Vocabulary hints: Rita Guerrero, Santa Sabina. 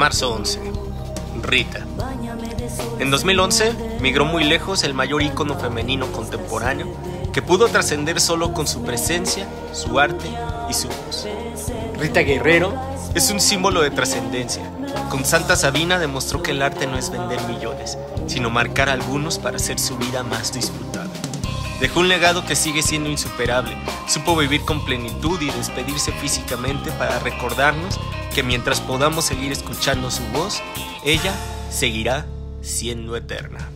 Marzo 11. Rita. En 2011 migró muy lejos el mayor ícono femenino contemporáneo que pudo trascender solo con su presencia, su arte y su voz. Rita Guerrero es un símbolo de trascendencia. Con Santa Sabina demostró que el arte no es vender millones, sino marcar a algunos para hacer su vida más disfrutable. Dejó un legado que sigue siendo insuperable. Supo vivir con plenitud y despedirse físicamente para recordarnos que mientras podamos seguir escuchando su voz, ella seguirá siendo eterna.